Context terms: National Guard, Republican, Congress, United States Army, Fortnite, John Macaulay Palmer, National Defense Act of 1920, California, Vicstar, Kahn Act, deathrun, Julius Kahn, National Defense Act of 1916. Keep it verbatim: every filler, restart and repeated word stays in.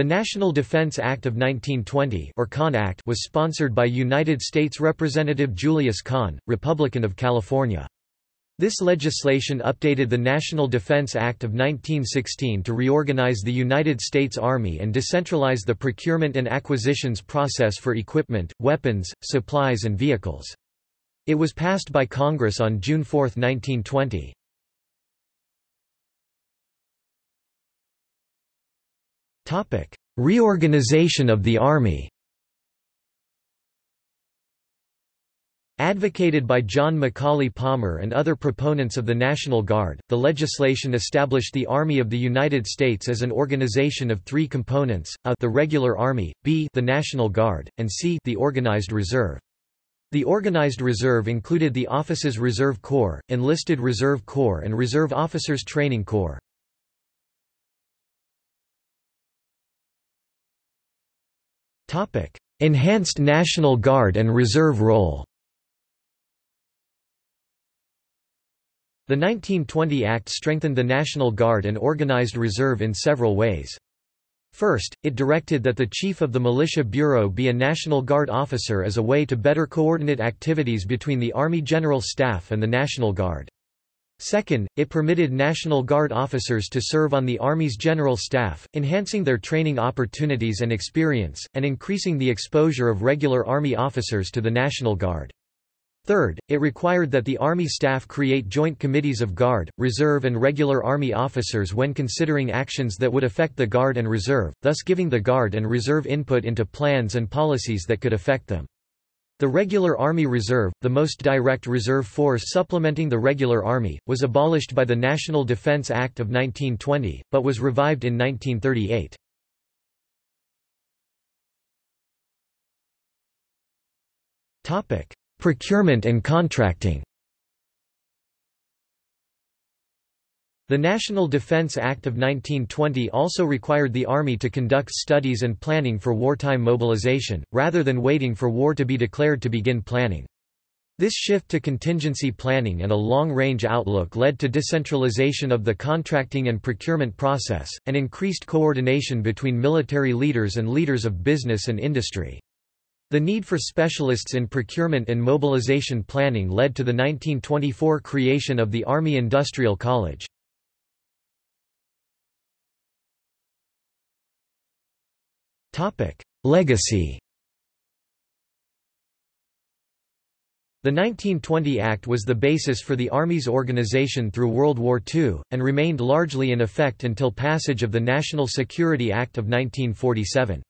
The National Defense Act of nineteen twenty, or Kahn Act, was sponsored by United States Representative Julius Kahn, Republican of California. This legislation updated the National Defense Act of nineteen sixteen to reorganize the United States Army and decentralize the procurement and acquisitions process for equipment, weapons, supplies and vehicles. It was passed by Congress on June fourth, nineteen twenty. Reorganization of the Army. Advocated by John Macaulay Palmer and other proponents of the National Guard, the legislation established the Army of the United States as an organization of three components: A. the Regular Army, B. the National Guard, and C. the Organized Reserve. The Organized Reserve included the Officers' Reserve Corps, Enlisted Reserve Corps and Reserve Officers' Training Corps. Enhanced National Guard and Reserve Role. The nineteen twenty Act strengthened the National Guard and Organized Reserve in several ways. First, it directed that the Chief of the Militia Bureau be a National Guard officer as a way to better coordinate activities between the Army General Staff and the National Guard. Second, it permitted National Guard officers to serve on the Army's General Staff, enhancing their training opportunities and experience, and increasing the exposure of regular Army officers to the National Guard. Third, it required that the Army staff create joint committees of Guard, Reserve and regular Army officers when considering actions that would affect the Guard and Reserve, thus giving the Guard and Reserve input into plans and policies that could affect them. The Regular Army Reserve, the most direct reserve force supplementing the Regular Army, was abolished by the National Defense Act of nineteen twenty, but was revived in nineteen thirty-eight. Procurement and contracting. The National Defense Act of nineteen twenty also required the Army to conduct studies and planning for wartime mobilization, rather than waiting for war to be declared to begin planning. This shift to contingency planning and a long-range outlook led to decentralization of the contracting and procurement process, and increased coordination between military leaders and leaders of business and industry. The need for specialists in procurement and mobilization planning led to the nineteen twenty-four creation of the Army Industrial College. Legacy. The nineteen twenty Act was the basis for the Army's organization through World War Two, and remained largely in effect until passage of the National Security Act of nineteen forty-seven.